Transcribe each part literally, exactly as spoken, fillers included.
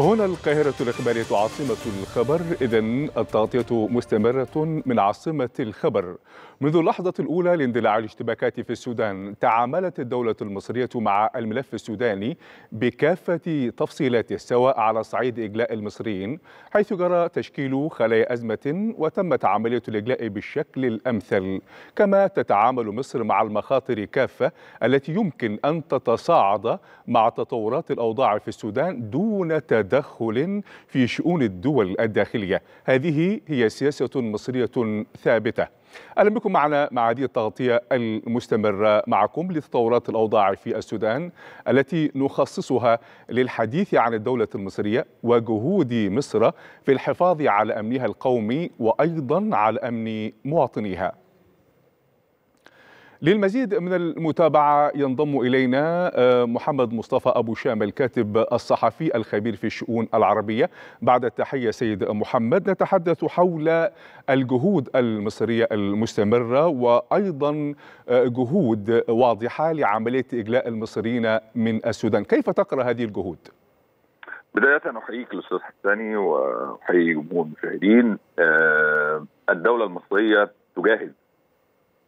هنا القاهرة الإخبارية عاصمة الخبر. إذن التغطية مستمرة من عاصمة الخبر. منذ اللحظة الأولى لاندلاع الاشتباكات في السودان تعاملت الدولة المصرية مع الملف السوداني بكافة تفصيلاته، سواء على صعيد إجلاء المصريين حيث جرى تشكيل خلايا أزمة وتمت عملية الإجلاء بالشكل الأمثل، كما تتعامل مصر مع المخاطر كافة التي يمكن أن تتصاعد مع تطورات الأوضاع في السودان دون تدخل في شؤون الدول الداخلية. هذه هي سياسة مصرية ثابتة. أهلا بكم معنا مع هذه التغطية المستمرة معكم لتطورات الأوضاع في السودان التي نخصصها للحديث عن الدولة المصرية وجهود مصر في الحفاظ على أمنها القومي وأيضا على أمن مواطنيها. للمزيد من المتابعة ينضم إلينا محمد مصطفى أبو شام الكاتب الصحفي الخبير في الشؤون العربية. بعد التحية سيد محمد، نتحدث حول الجهود المصرية المستمرة وأيضا جهود واضحة لعملية إجلاء المصريين من السودان، كيف تقرأ هذه الجهود؟ بداية أحييك الأستاذ حساني وأحيي جمهور المشاهدين. الدولة المصرية تجاهد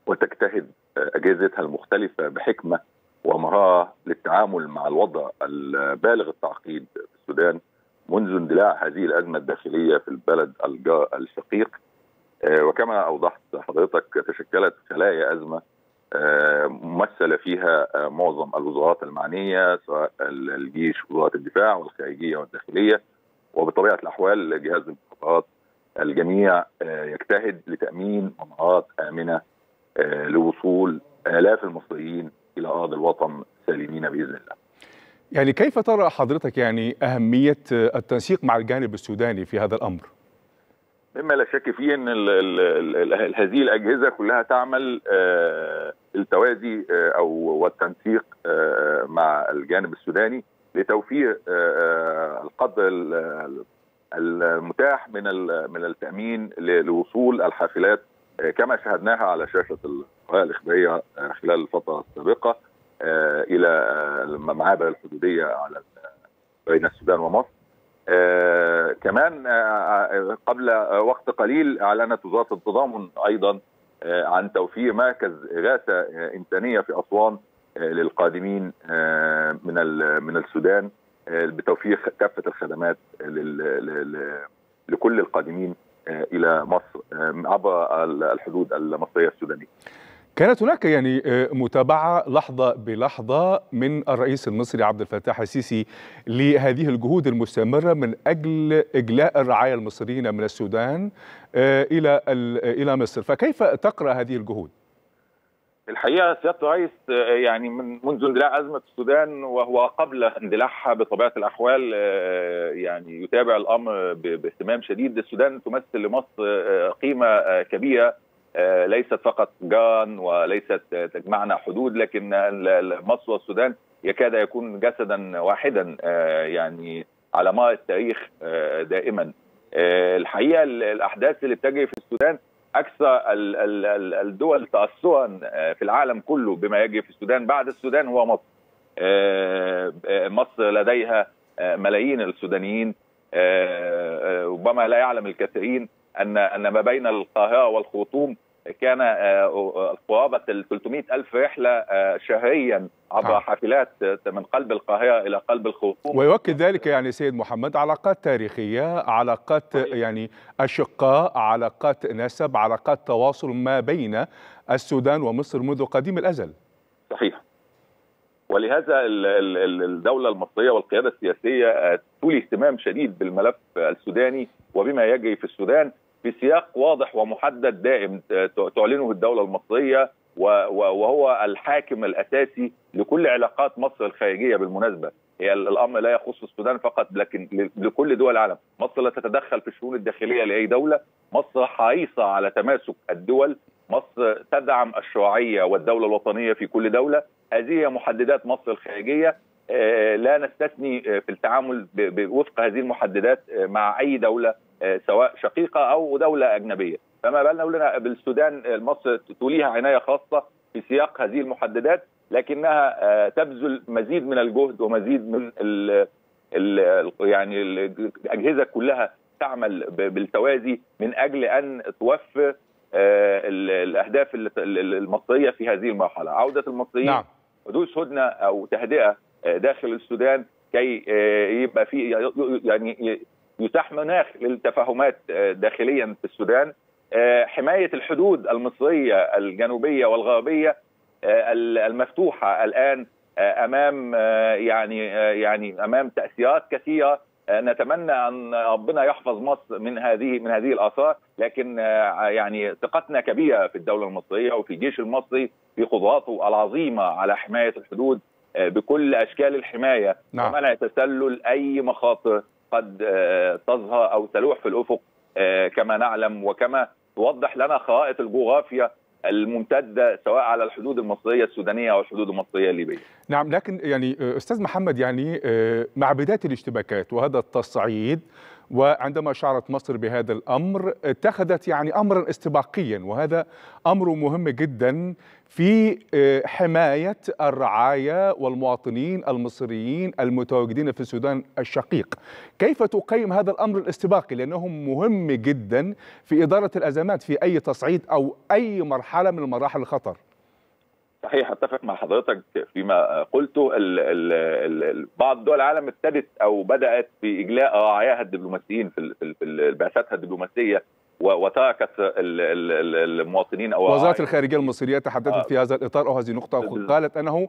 وتجتهد أجهزتها المختلفة بحكمة ومهارة للتعامل مع الوضع البالغ التعقيد في السودان منذ اندلاع هذه الأزمة الداخلية في البلد الشقيق. وكما أوضحت حضرتك تشكلت خلايا أزمة ممثلة فيها معظم الوزارات المعنية، سواء الجيش ووزارة الدفاع والخارجية والداخلية، وبطبيعة الأحوال جهاز المخابرات. الجميع يجتهد لتأمين مناطق آمنة لوصول آلاف المصريين إلى أرض الوطن سالمين بإذن الله. يعني كيف ترى حضرتك يعني أهمية التنسيق مع الجانب السوداني في هذا الأمر؟ مما لا شك فيه أن ال ال ال ال هذه الأجهزة كلها تعمل آه التوازي آه أو والتنسيق آه مع الجانب السوداني لتوفير آه القدر المتاح من من التأمين لوصول الحافلات كما شاهدناها على شاشة القاهرة الإخبارية خلال الفترة السابقة إلى المعابر الحدودية على بين السودان ومصر. كمان قبل وقت قليل أعلنت وزارة التضامن أيضا عن توفير مركز إغاثة إنسانية في أسوان للقادمين من من السودان بتوفير كافة الخدمات لكل القادمين إلى مصر عبر الحدود المصرية السودانية. كانت هناك يعني متابعة لحظة بلحظة من الرئيس المصري عبد الفتاح السيسي لهذه الجهود المستمرة من أجل إجلاء الرعايا المصريين من السودان إلى إلى مصر، فكيف تقرأ هذه الجهود؟ الحقيقة سيادة الرئيس يعني من منذ اندلاع أزمة السودان وهو قبل اندلاعها بطبيعة الأحوال يعني يتابع الأمر باهتمام شديد. السودان تمثل لمصر قيمة كبيرة، ليست فقط جان وليست تجمعنا حدود، لكن مصر والسودان يكاد يكون جسدا واحدا يعني على مر التاريخ دائما. الحقيقة الأحداث اللي بتجري في السودان أكثر الدول تأثرا في العالم كله بما يجري في السودان. بعد السودان هو مصر. مصر لديها ملايين السودانيين، ربما لا يعلم الكثيرين أن أن ما بين القاهرة والخرطوم كان قرابة ثلاثمائة ألف رحلة شهريا عبر حافلات من قلب القاهرة إلى قلب الخرطوم. ويؤكد ذلك يعني سيد محمد علاقات تاريخية، علاقات يعني أشقاء، علاقات نسب، علاقات تواصل ما بين السودان ومصر منذ قديم الأزل. صحيح. ولهذا الدولة المصرية والقيادة السياسية تولي اهتمام شديد بالملف السوداني وبما يجري في السودان في سياق واضح ومحدد دائم تعلنه الدولة المصرية، وهو الحاكم الأساسي لكل علاقات مصر الخارجية. بالمناسبة هي الأمر لا يخص السودان فقط، لكن لكل دول العالم. مصر لا تتدخل في الشؤون الداخلية لأي دولة. مصر حريصة على تماسك الدول. مصر تدعم الشرعية والدولة الوطنية في كل دولة. هذه محددات مصر الخارجية، لا نستثني في التعامل وفق هذه المحددات مع أي دولة سواء شقيقة أو دولة أجنبية. فما بالنا قلنا بالسودان، مصر توليها عناية خاصة في سياق هذه المحددات، لكنها تبذل مزيد من الجهد ومزيد من يعني الأجهزة كلها تعمل بالتوازي من أجل أن توفي الأهداف المصرية في هذه المرحلة، عودة المصريين، نعم، حدوث هدنة أو تهدئة داخل السودان كي يبقى في يعني يتاح مناخ للتفاهمات داخليا في السودان، حماية الحدود المصرية الجنوبية والغربية المفتوحة الآن امام يعني يعني امام تأثيرات كثيرة. نتمنى ان ربنا يحفظ مصر من هذه من هذه الآثار، لكن يعني ثقتنا كبيرة في الدولة المصرية وفي الجيش المصري في قدراته العظيمة على حماية الحدود بكل اشكال الحماية، نعم، ومنع تسلل اي مخاطر قد تظهر او تلوح في الافق كما نعلم وكما توضح لنا خرائط الجغرافيا الممتدة سواء على الحدود المصرية السودانية أو الحدود المصرية الليبية. نعم، لكن يعني أستاذ محمد، يعني مع بداية الاشتباكات وهذا التصعيد وعندما شعرت مصر بهذا الأمر اتخذت يعني أمرا استباقيا، وهذا أمر مهم جدا في حماية الرعاية والمواطنين المصريين المتواجدين في السودان الشقيق. كيف تقيم هذا الأمر الاستباقي لأنه مهم جدا في إدارة الأزمات في أي تصعيد أو أي مرحلة من مراحل الخطر؟ صحيح، أتفق مع حضرتك فيما قلته. ال ال ال بعض دول العالم ابتدت أو بدأت بإجلاء رعاياها الدبلوماسيين في, في بعثاتها الدبلوماسية وتركت المواطنين أو وزارة الخارجية المصرية تحدثت آه في هذا الإطار أو هذه النقطة، قالت أنه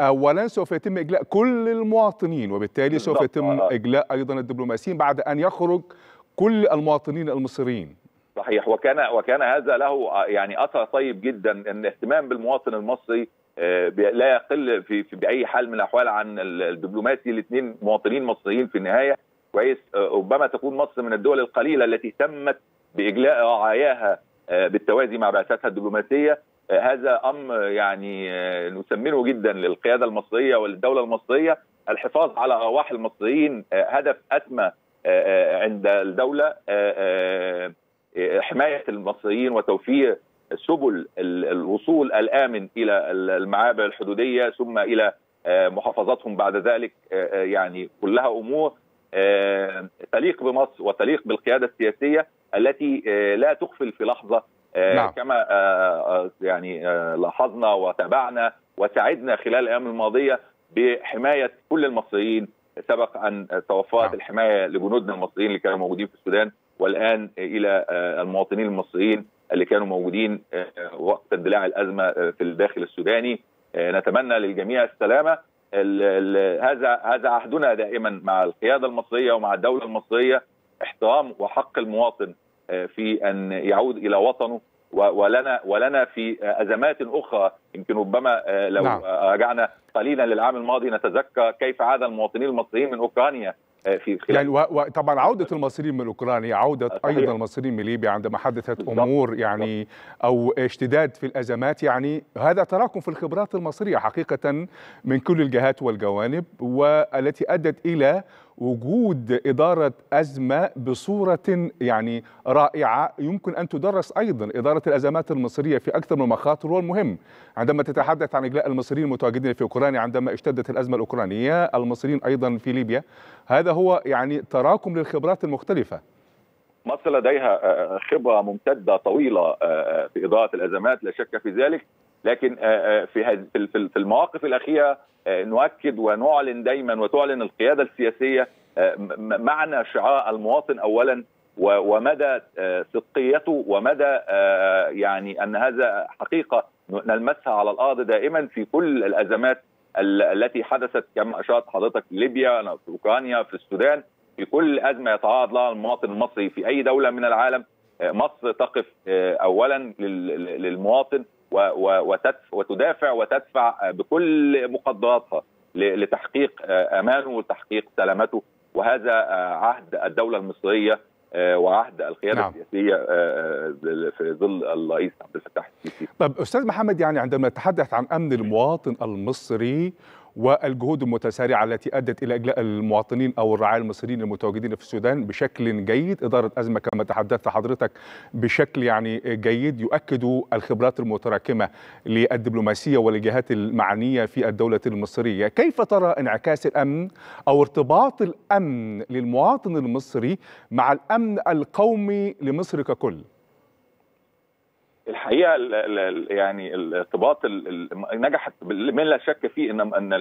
أولا سوف يتم إجلاء كل المواطنين وبالتالي سوف يتم آه إجلاء أيضا الدبلوماسيين بعد أن يخرج كل المواطنين المصريين. صحيح، وكان وكان هذا له يعني اثر طيب جدا، ان اهتمام بالمواطن المصري لا يقل في باي حال من الاحوال عن الدبلوماسي، لاثنين مواطنين مصريين في النهايه. كويس، ربما تكون مصر من الدول القليله التي تمت باجلاء رعاياها بالتوازي مع بعثاتها الدبلوماسيه. هذا امر يعني نسمنه جدا للقياده المصريه وللدوله المصريه. الحفاظ على ارواح المصريين هدف اتمى عند الدوله، حماية المصريين وتوفير سبل الوصول الآمن إلى المعابر الحدودية ثم إلى محافظاتهم بعد ذلك، يعني كلها أمور تليق بمصر وتليق بالقيادة السياسية التي لا تغفل في لحظة، نعم، كما يعني لاحظنا وتابعنا وساعدنا خلال الأيام الماضية بحماية كل المصريين. سبق أن توفرت، نعم، الحماية لجنودنا المصريين اللي كانوا موجودين في السودان، والآن إلى المواطنين المصريين اللي كانوا موجودين وقت اندلاع الأزمة في الداخل السوداني. نتمنى للجميع السلامة. هذا هذا عهدنا دائما مع القيادة المصرية ومع الدولة المصرية، احترام وحق المواطن في أن يعود إلى وطنه، ولنا ولنا في أزمات أخرى. يمكن ربما لو رجعنا قليلا للعام الماضي نتذكر كيف عاد المواطنين المصريين من أوكرانيا في يعني وطبعا عودة المصريين من أوكرانيا، عودة أيضا المصريين من ليبيا عندما حدثت أمور يعني أو اشتداد في الأزمات، يعني هذا تراكم في الخبرات المصرية حقيقة من كل الجهات والجوانب، والتي أدت إلى وجود إدارة أزمة بصورة يعني رائعة يمكن أن تدرس أيضا. إدارة الأزمات المصرية في أكثر من مخاطر، والمهم عندما تتحدث عن إجلاء المصريين المتواجدين في أوكرانيا عندما اشتدت الأزمة الأوكرانية، المصريين أيضا في ليبيا، هذا هو يعني تراكم للخبرات المختلفة. مصر لديها خبرة ممتدة طويلة في إدارة الأزمات، لا شك في ذلك، لكن في في المواقف الأخيرة نؤكد ونعلن دايما وتعلن القيادة السياسية معنى شعار المواطن أولا، ومدى صدقيته، ومدى يعني أن هذا حقيقة نلمسها على الأرض دائما في كل الأزمات التي حدثت كما أشارت حضرتك في ليبيا، في أوكرانيا، في السودان. في كل أزمة يتعرض لها المواطن المصري في أي دولة من العالم، مصر تقف أولا للمواطن وتدافع وتدفع بكل مقدراتها لتحقيق أمانه وتحقيق سلامته. وهذا عهد الدولة المصرية وعهد القيادة، نعم، السياسية في ظل الرئيس عبد الفتاح السيسي. طب أستاذ محمد، يعني عندما نتحدث عن أمن المواطن المصري والجهود المتسارعة التي أدت إلى إجلاء المواطنين أو الرعاة المصريين المتواجدين في السودان بشكل جيد. إدارة أزمة كما تحدثت حضرتك بشكل يعني جيد يؤكد الخبرات المتراكمة للدبلوماسية والجهات المعنية في الدولة المصرية. كيف ترى انعكاس الأمن أو ارتباط الأمن للمواطن المصري مع الأمن القومي لمصر ككل؟ الحقيقه ال ال يعني الارتباط نجحت من لا شك فيه ان ان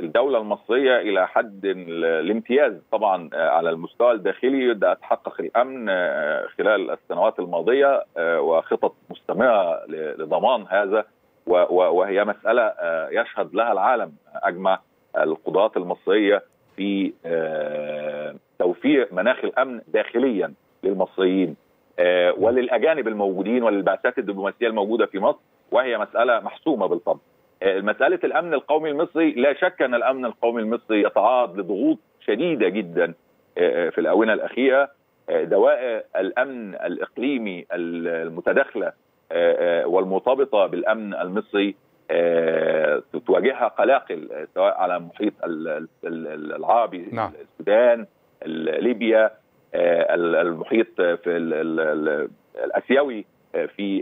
الدوله المصريه الى حد الامتياز طبعا على المستوى الداخلي. ده تحقق الامن خلال السنوات الماضيه وخطط مستمره لضمان هذا، وهي مساله يشهد لها العالم اجمع. القضاة المصريه في توفير مناخ الامن داخليا للمصريين وللأجانب الموجودين وللبعثات الدبلوماسية الموجودة في مصر، وهي مسألة محسومة بالطبع. مسألة الأمن القومي المصري لا شك أن الأمن القومي المصري يتعرض لضغوط شديدة جدا في الآونة الأخيرة. دوائر الأمن الإقليمي المتداخلة والمرتبطة بالأمن المصري تواجهها قلاقل سواء على محيط العربي، نعم. السودان، ليبيا، المحيط في الاسيوي في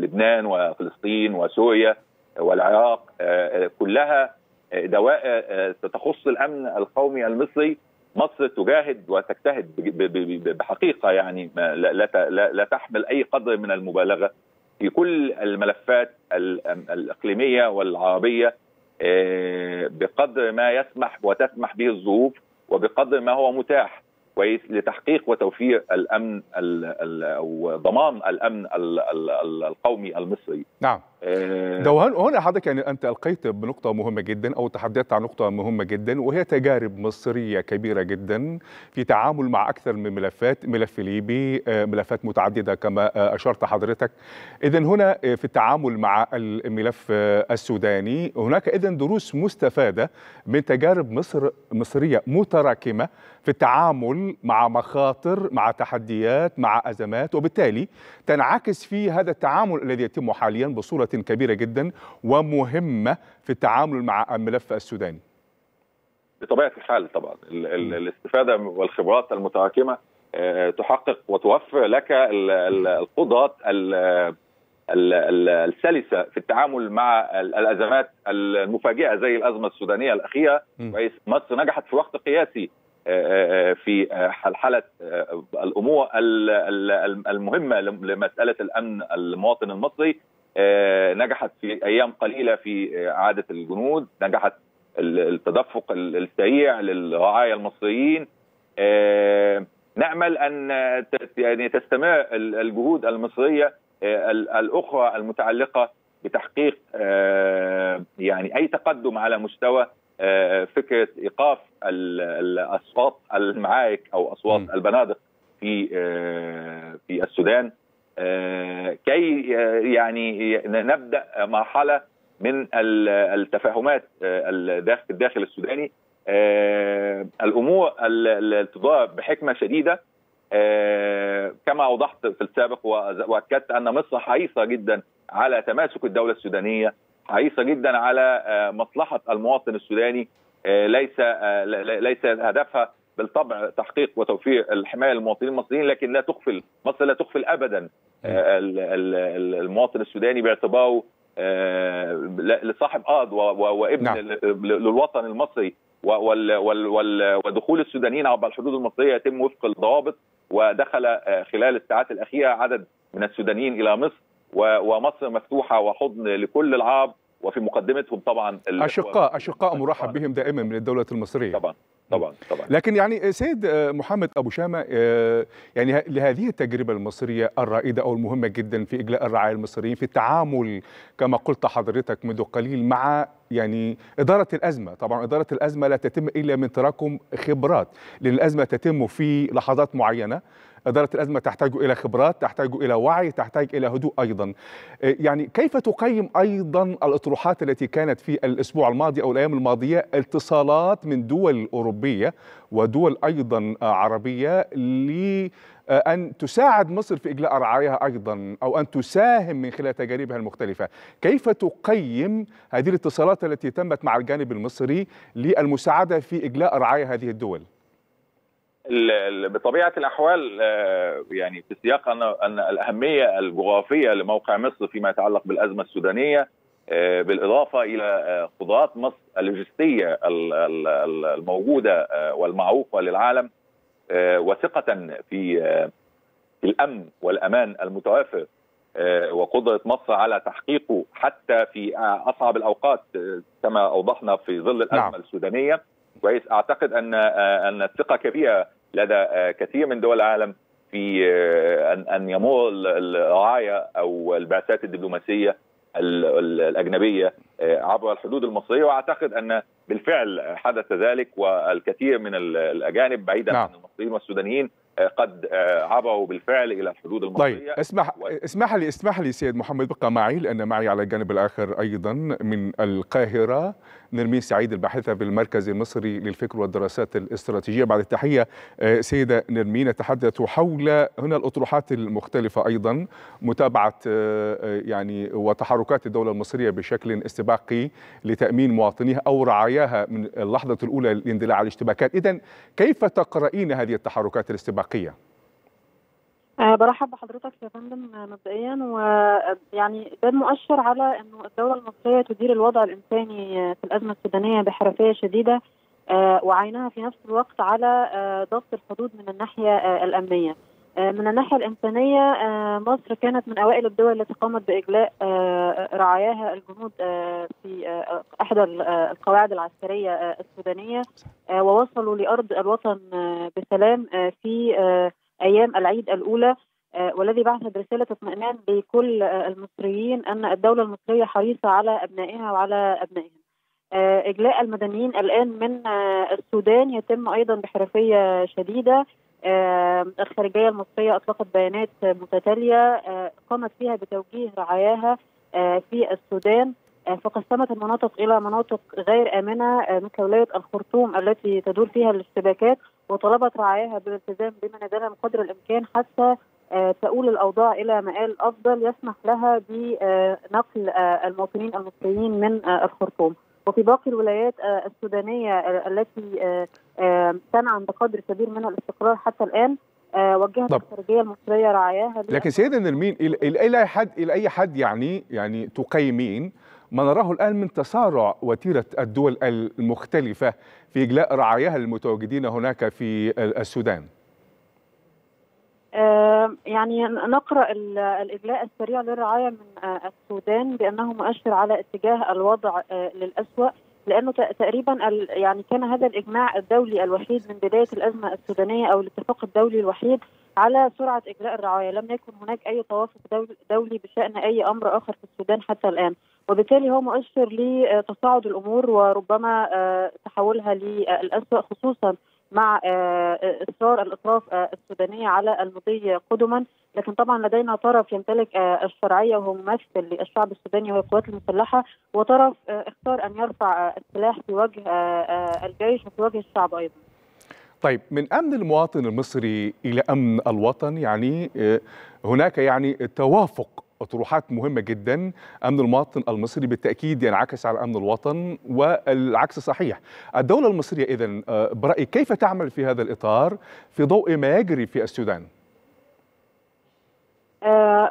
لبنان وفلسطين وسوريا والعراق، كلها دوائر تخص الامن القومي المصري. مصر تجاهد وتجتهد بحقيقه يعني لا تحمل اي قدر من المبالغه في كل الملفات الاقليميه والعربيه بقدر ما يسمح وتسمح به الظروف وبقدر ما هو متاح لتحقيق وتوفير الامن او ضمان الامن القومي المصري. نعم. دوهان، هنا حضرتك يعني انت القيت بنقطه مهمه جدا او تحدثت عن نقطه مهمه جدا، وهي تجارب مصريه كبيره جدا في تعامل مع اكثر من ملفات، ملف ليبي، ملفات متعدده كما اشرت حضرتك. اذا هنا في التعامل مع الملف السوداني هناك اذا دروس مستفاده من تجارب مصر مصريه متراكمه في التعامل مع مخاطر، مع تحديات، مع ازمات، وبالتالي تنعكس في هذا التعامل الذي يتم حاليا بصوره كبيرة جدا ومهمة في التعامل مع الملف السوداني. بطبيعة الحال طبعا الاستفادة والخبرات المتراكمة تحقق وتوفر لك القدرات السلسة في التعامل مع الأزمات المفاجئة زي الأزمة السودانية الأخيرة. مصر نجحت في وقت قياسي في حلحلة الأمور المهمة لمسألة الأمن المواطن المصري. نجحت في أيام قليلة في إعادة الجنود، نجحت التدفق السريع للرعايا المصريين. نأمل أن يعني تستمر الجهود المصرية الأخرى المتعلقة بتحقيق يعني أي تقدم على مستوى فكرة إيقاف أصوات المعارك أو أصوات البنادق في في السودان، كي يعني نبدأ مرحلة من التفاهمات الداخل السوداني. الأمور تضارب بحكمة شديدة كما أوضحت في السابق وأكدت أن مصر حريصة جدا على تماسك الدولة السودانية، حريصة جدا على مصلحة المواطن السوداني. ليس ليس هدفها بالطبع تحقيق وتوفير الحمايه للمواطنين المصريين، لكن لا تغفل مصر لا تغفل ابدا المواطن السوداني باعتباره لصاحب ارض وابن، نعم. للوطن المصري، ودخول السودانيين عبر الحدود المصريه يتم وفق الضوابط. ودخل خلال الساعات الاخيره عدد من السودانيين الى مصر، ومصر مفتوحه وحضن لكل العرب، وفي مقدمتهم طبعا اشقاء اشقاء مرحب بهم دائما من الدوله المصريه طبعا طبعا طبعا. لكن يعني سيد محمد أبو شام، يعني لهذه التجربة المصرية الرائدة أو المهمة جدا في إجلاء الرعايا المصريين في التعامل كما قلت حضرتك منذ قليل مع يعني إدارة الأزمة، طبعا إدارة الأزمة لا تتم إلا من تراكم خبرات، لأن الأزمة تتم في لحظات معينة إدارة الأزمة تحتاج إلى خبرات، تحتاج إلى وعي، تحتاج إلى هدوء أيضا. يعني كيف تقيم أيضا الأطروحات التي كانت في الأسبوع الماضي أو الأيام الماضية، اتصالات من دول أوروبية ودول أيضا عربية لأن تساعد مصر في إجلاء رعاياها أيضا أو أن تساهم من خلال تجاربها المختلفة؟ كيف تقيم هذه الاتصالات التي تمت مع الجانب المصري للمساعدة في إجلاء رعايا هذه الدول؟ بطبيعة الأحوال يعني في سياق أن الأهمية الجغرافية لموقع مصر فيما يتعلق بالأزمة السودانية، بالإضافة إلى قدرات مصر اللوجستية الموجودة والمعروفة للعالم، وثقة في الأمن والأمان المتوافر وقدرة مصر على تحقيقه حتى في أصعب الأوقات كما أوضحنا في ظل الأزمة نعم. السودانية. وأعتقد أن أن الثقة كبيرة لدى كثير من دول العالم في أن أن يمر الرعاية أو البعثات الدبلوماسية الأجنبية عبر الحدود المصرية، وأعتقد أن بالفعل حدث ذلك، والكثير من الأجانب بعيدا نعم. عن المصريين والسودانيين قد عبروا بالفعل إلى الحدود المصرية. طيب اسمح و... اسمح لي اسمح لي سيد محمد، بقى معي لأن معي على الجانب الآخر أيضا من القاهرة نرمين سعيد، الباحثة بالمركز المصري للفكر والدراسات الاستراتيجية. بعد التحية سيدة نرمين، نتحدث حول هنا الأطروحات المختلفة أيضا، متابعة يعني وتحركات الدولة المصرية بشكل استباقي لتأمين مواطنيها أو رعاياها من اللحظة الأولى للاندلاع على الاشتباكات. إذن كيف تقرأين هذه التحركات الاستباقية؟ أه برحب بحضرتك يا فندم مبدئيا، ويعني ده مؤشر على انه الدوله المصريه تدير الوضع الانساني في الازمه السودانيه بحرفيه شديده، أه وعينها في نفس الوقت على أه ضبط الحدود من الناحيه أه الامنيه. أه من الناحيه الانسانيه أه مصر كانت من اوائل الدول التي قامت باجلاء أه رعاياها الجنود أه في أه احدى القواعد العسكريه أه السودانيه، أه ووصلوا لارض الوطن أه بسلام أه في أه أيام العيد الأولى، آه والذي بعث برسالة اطمئنان لكل آه المصريين أن الدولة المصرية حريصة على أبنائها وعلى أبنائهم. آه إجلاء المدنيين الآن من آه السودان يتم أيضا بحرفية شديدة. آه الخارجية المصرية أطلقت بيانات متتالية آه قامت فيها بتوجيه رعاياها آه في السودان، آه فقسمت المناطق إلى مناطق غير آمنة آه مثل ولاية الخرطوم التي تدور فيها الاشتباكات، وطلبت رعاياها بالالتزام بما ندلهم قدر الامكان حتى تؤول الاوضاع الى مآل افضل يسمح لها بنقل المواطنين المصريين من الخرطوم. وفي باقي الولايات السودانيه التي تنعم بقدر كبير من الاستقرار حتى الان وجهت الخارجيه المصريه رعاياها. لكن سيدة نرمين، الى حد الى اي حد يعني يعني تقيمين ما نراه الآن من تسارع وتيرة الدول المختلفة في إجلاء رعاياها المتواجدين هناك في السودان؟ يعني نقرأ الإجلاء السريع للرعاية من السودان بأنه مؤشر على اتجاه الوضع للأسوأ، لأنه تقريبا يعني كان هذا الإجماع الدولي الوحيد من بداية الأزمة السودانية أو الاتفاق الدولي الوحيد على سرعة إجلاء الرعاية. لم يكن هناك أي توافق دولي بشأن أي أمر آخر في السودان حتى الآن، وبالتالي هو مؤشر لتصاعد الأمور وربما تحولها للأسوأ، خصوصا مع إصرار الأطراف السودانية على المضي قدما. لكن طبعا لدينا طرف يمتلك الشرعية وهو ممثل للشعب السوداني وهو القوات المسلحة، وطرف اختار أن يرفع السلاح في وجه الجيش وفي وجه الشعب أيضا. طيب من أمن المواطن المصري إلى أمن الوطن، يعني هناك يعني توافق أطروحات مهمة جدا. أمن المواطن المصري بالتأكيد ينعكس على أمن الوطن والعكس صحيح. الدولة المصرية إذن برأيك كيف تعمل في هذا الإطار في ضوء ما يجري في السودان؟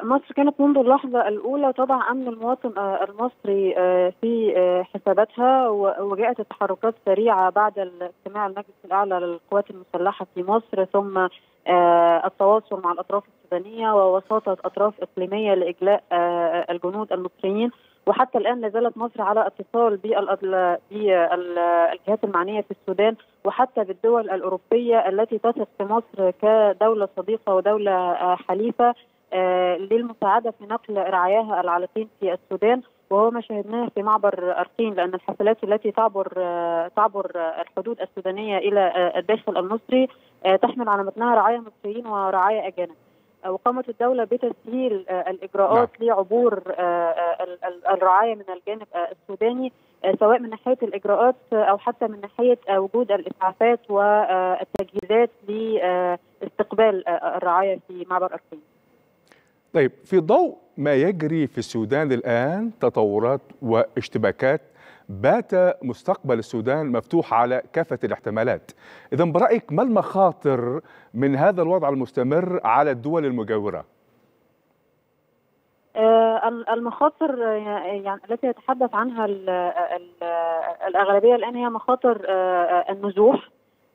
مصر كانت منذ اللحظة الأولى تضع أمن المواطن المصري في حساباتها، وجاءت التحركات سريعة بعد الاجتماع المجلس الأعلى للقوات المسلحة في مصر، ثم التواصل مع الأطراف السودانية ووساطة أطراف إقليمية لإجلاء الجنود المصريين. وحتى الآن لازالت مصر على اتصال بالجهات المعنية في السودان وحتى بالدول الأوروبية التي تثق في مصر كدولة صديقة ودولة حليفة للمساعدة في نقل رعاياها العالقين في السودان. وهو ما شاهدناه في معبر أرقين، لأن الحفلات التي تعبر تعبر الحدود السودانية إلى الداخل المصري تحمل على متنها رعايا مصريين ورعايا أجانب. وقامت الدولة بتسهيل الإجراءات لعبور الرعايا من الجانب السوداني، سواء من ناحية الإجراءات أو حتى من ناحية وجود الإسعافات والتجهيزات لاستقبال الرعايا في معبر أرقين. طيب، في ضوء ما يجري في السودان الآن، تطورات واشتباكات، بات مستقبل السودان مفتوح على كافة الاحتمالات. إذا برأيك ما المخاطر من هذا الوضع المستمر على الدول المجاورة؟ المخاطر يعني التي يتحدث عنها الأغلبية الآن هي مخاطر النزوح،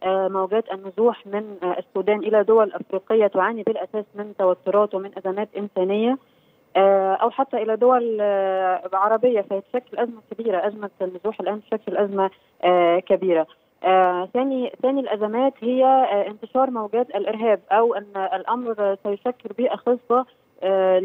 موجات النزوح من السودان إلى دول أفريقية تعاني بالأساس من توترات ومن أزمات إنسانية، أو حتى إلى دول عربية، فيتشكل أزمة كبيرة. أزمة النزوح الآن تشكل أزمة كبيرة. ثاني ثاني الأزمات هي انتشار موجات الإرهاب، أو أن الأمر سيشكل بيئة خصبة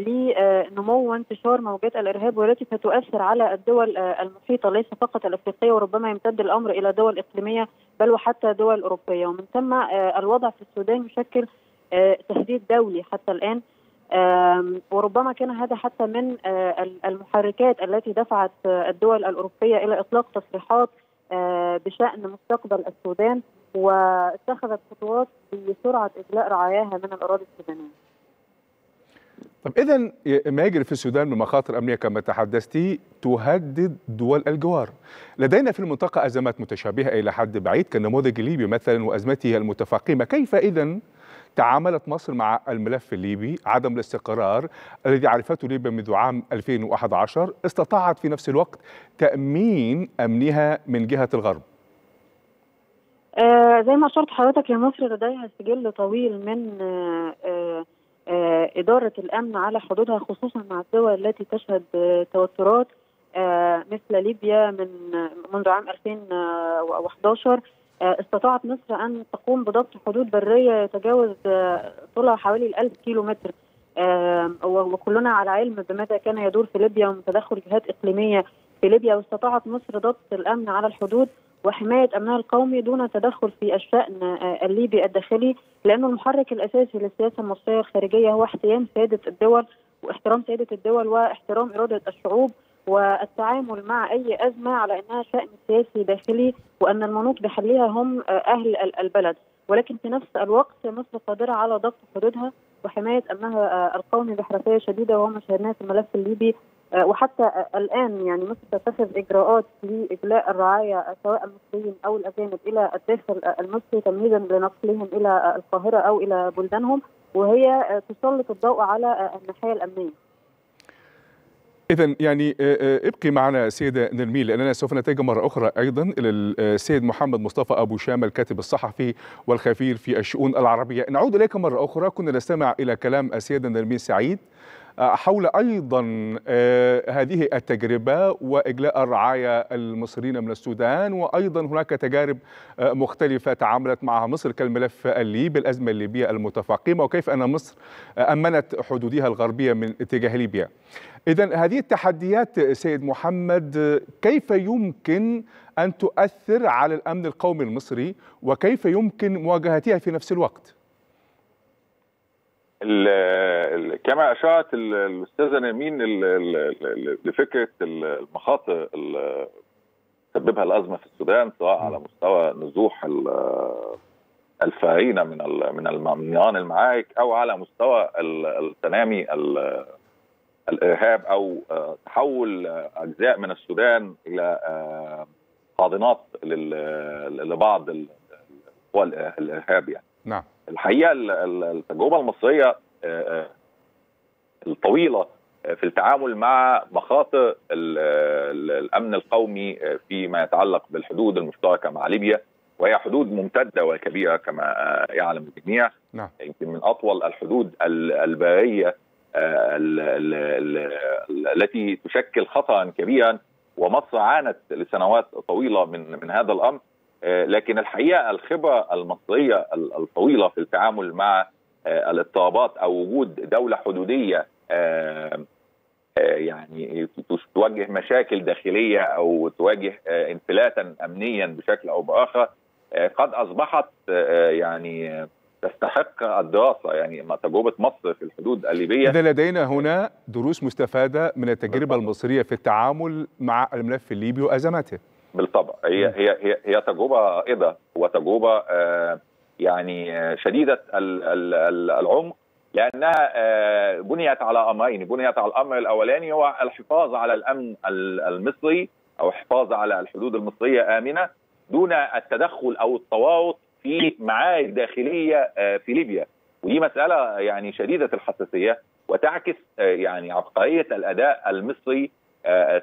لنمو وانتشار موجات الإرهاب، والتي ستؤثر على الدول المحيطة ليس فقط الأفريقية، وربما يمتد الأمر إلى دول إقليمية بل وحتى دول أوروبية. ومن ثم الوضع في السودان يشكل تهديد دولي حتى الآن، وربما كان هذا حتى من المحركات التي دفعت الدول الأوروبية إلى إطلاق تصريحات بشأن مستقبل السودان، واتخذت خطوات بسرعة إجلاء رعاياها من الأراضي السودانية. طب إذا ما يجري في السودان من مخاطر أمنية كما تحدثتي تهدد دول الجوار. لدينا في المنطقة أزمات متشابهة إلى حد بعيد، كالنموذج الليبي مثلا وأزمته المتفاقمة. كيف إذا تعاملت مصر مع الملف الليبي، عدم الاستقرار الذي عرفته ليبيا منذ عام ألفين وأحد عشر، استطاعت في نفس الوقت تأمين أمنها من جهة الغرب؟ آه زي ما أشرت حضرتك، يا مصر لديها سجل طويل من آه آه إدارة الأمن على حدودها، خصوصا مع الدول التي تشهد توترات مثل ليبيا من منذ عام ألفين وأحد عشر. استطاعت مصر أن تقوم بضبط حدود برية يتجاوز طولها حوالي الألف كيلو متر، وكلنا على علم بماذا كان يدور في ليبيا ومن تدخل جهات إقليمية في ليبيا. واستطاعت مصر ضبط الأمن على الحدود وحماية أمنها القومي دون تدخل في الشأن الليبي الداخلي، لأنه المحرك الأساسي للسياسة المصرية الخارجية هو احترام سيادة الدول واحترام سيادة الدول واحترام إرادة الشعوب، والتعامل مع أي أزمة على أنها شأن سياسي داخلي، وأن المنوط بحلها هم أهل البلد. ولكن في نفس الوقت مصر قادرة على ضبط حدودها وحماية أمنها القومي بحرفية شديدة، وهو ما شاهدناه في الملف الليبي. وحتى الآن يعني مصر تتخذ إجراءات لإجلاء الرعايا سواء المصريين أو الأجانب إلى الداخل المصري، تمهيدا لنقلهم إلى القاهرة أو إلى بلدانهم، وهي تسلط الضوء على الناحية الأمنية. إذا يعني ابقي معنا سيدة نرمين، لأننا سوف نتجه مرة أخرى أيضا إلى السيد محمد مصطفى أبو شام، الكاتب الصحفي والخبير في الشؤون العربية. نعود إليك مرة أخرى. كنا نستمع إلى كلام السيدة نرمين سعيد حول أيضا هذه التجربة وإجلاء الرعايا المصريين من السودان، وأيضا هناك تجارب مختلفة تعاملت معها مصر كالملف الليبي، الأزمة الليبية المتفاقمة، وكيف أن مصر أمنت حدودها الغربية من اتجاه ليبيا. إذن هذه التحديات سيد محمد كيف يمكن أن تؤثر على الأمن القومي المصري، وكيف يمكن مواجهتها في نفس الوقت؟ كما أشارت الأستاذة نرمين لفكرة المخاطر اللي تسببها الأزمة في السودان، سواء على مستوى نزوح الفارين من من المعارك، أو على مستوى التنامي الإرهاب، أو تحول أجزاء من السودان إلى حاضنات لبعض قوى الإرهاب. يعني نعم، الحقيقه التجربه المصريه الطويله في التعامل مع مخاطر الامن القومي فيما يتعلق بالحدود المشتركه مع ليبيا، وهي حدود ممتده وكبيره كما يعلم الجميع، نعم، يمكن من اطول الحدود البريه التي تشكل خطرا كبيرا، ومصر عانت لسنوات طويله من من هذا الامر. لكن الحقيقه الخبره المصريه الطويله في التعامل مع الاضطرابات او وجود دوله حدوديه يعني تواجه مشاكل داخلية أو تواجه انفلاتا أمنيا بشكل أو بآخر قد أصبحت يعني تستحق الدراسة. يعني تجربة مصر في الحدود الليبية، إذا لدينا هنا دروس مستفادة من التجربة المصرية في التعامل مع الملف الليبي وأزماته. بالطبع هي هي هي, هي تجربة رائدة وتجربة يعني شديدة العمق، لأنها بنيت على أمرين، بنيت على الأمر الأولاني هو الحفاظ على الأمن المصري أو الحفاظ على الحدود المصرية آمنة دون التدخل أو التورط في معارك داخلية في ليبيا، ودي مسألة يعني شديدة الحساسية وتعكس يعني عبقرية الأداء المصري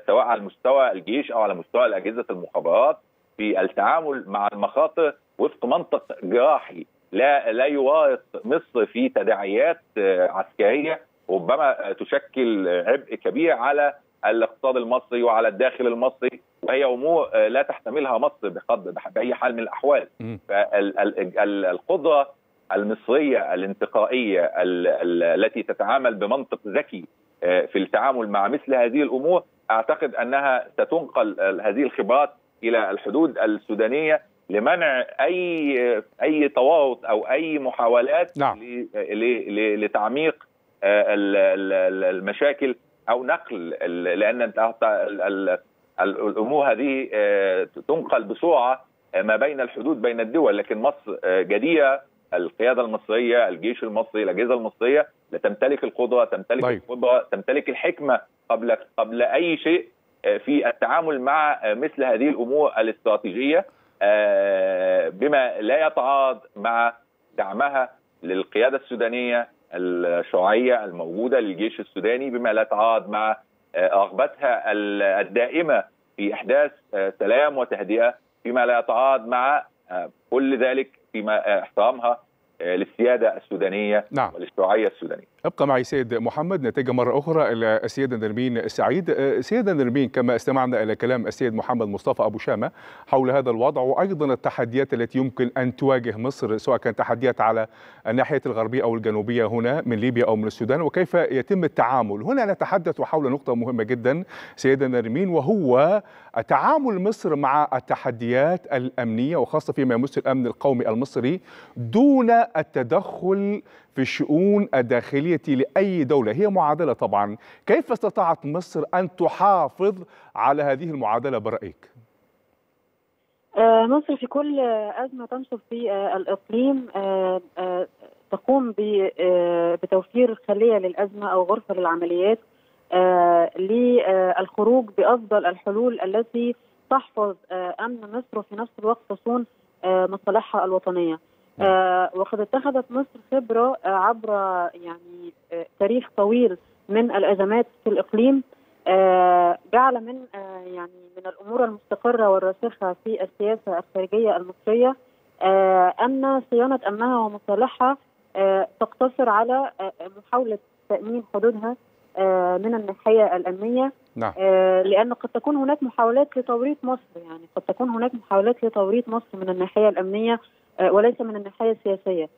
سواء على مستوى الجيش أو على مستوى الأجهزة المخابرات في التعامل مع المخاطر وفق منطق جراحي لا لا يوارط مصر في تداعيات عسكرية ربما تشكل عبء كبير على الاقتصاد المصري وعلى الداخل المصري، وهي امور لا تحتملها مصر بقدر باي حال من الاحوال. فالقدره المصريه الانتقائيه التي تتعامل بمنطق ذكي في التعامل مع مثل هذه الامور اعتقد انها ستنقل هذه الخبرات الى الحدود السودانيه لمنع اي اي تورط او اي محاولات لتعميق المشاكل او نقل، لان الامور هذه تنقل بسرعه ما بين الحدود بين الدول. لكن مصر جديره، القياده المصريه، الجيش المصري، الاجهزه المصريه لا تمتلك القدره، تمتلك طيب. القدره تمتلك الحكمه قبل قبل اي شيء في التعامل مع مثل هذه الامور الاستراتيجيه بما لا يتعارض مع دعمها للقياده السودانيه الشرعيه الموجوده للجيش السوداني، بما لا يتعارض مع رغبتها الدائمة في إحداث سلام وتهدئة، فيما لا يتعارض مع كل ذلك فيما احترامها للسيادة السودانية نعم. والشرعية السودانية. ابقى معي سيد محمد. نتيجة مرة أخرى إلى السيدة نرمين سعيد. سيدة نرمين، كما استمعنا إلى كلام السيد محمد مصطفى أبو شام حول هذا الوضع وأيضا التحديات التي يمكن أن تواجه مصر، سواء كانت تحديات على الناحية الغربية أو الجنوبية هنا من ليبيا أو من السودان، وكيف يتم التعامل هنا. نتحدث حول نقطة مهمة جدا سيدة نرمين، وهو تعامل مصر مع التحديات الأمنية وخاصة فيما يمس الأمن القومي المصري دون التدخل في الشؤون الداخلية لأي دولة. هي معادلة طبعا، كيف استطاعت مصر أن تحافظ على هذه المعادلة برأيك؟ مصر في كل أزمة تنشط في الإقليم تقوم بتوفير خلية للأزمة أو غرفة للعمليات للخروج بأفضل الحلول التي تحفظ أمن مصر وفي نفس الوقت تصون مصالحها الوطنية. آه وقد اتخذت مصر خبرة آه عبر يعني آه تاريخ طويل من الأزمات في الإقليم، آه جعل من آه يعني من الأمور المستقرة والراسخة في السياسة الخارجية المصرية آه أن صيانة أمنها ومصالحها آه تقتصر على آه محاولة تأمين حدودها آه من الناحية الأمنية، آه لأن قد تكون هناك محاولات لتوريط مصر، يعني قد تكون هناك محاولات لتوريط مصر من الناحية الأمنية وليس من الناحية السياسية.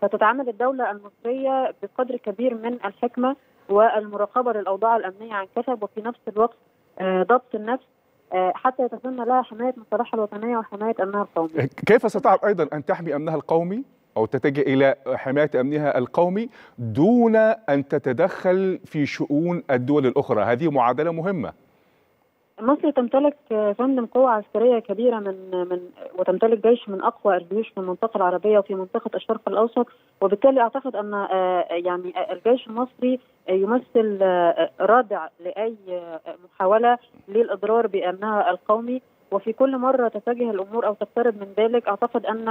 فتتعامل الدولة المصرية بقدر كبير من الحكمة والمراقبة للأوضاع الأمنية عن كثب، وفي نفس الوقت ضبط النفس حتى يتسنى لها حماية مصالحها الوطنية وحماية أمنها القومي. كيف استطاعت أيضا أن تحمي أمنها القومي أو تتجه إلى حماية أمنها القومي دون أن تتدخل في شؤون الدول الأخرى؟ هذه معادلة مهمة. مصر تمتلك فندم قوة عسكرية كبيرة من من وتمتلك جيش من أقوى الجيوش في المنطقة العربية وفي منطقة الشرق الأوسط، وبالتالي أعتقد أن يعني الجيش المصري يمثل رادع لأي محاولة للإضرار بأمنها القومي، وفي كل مرة تتجه الأمور أو تقترب من ذلك أعتقد أن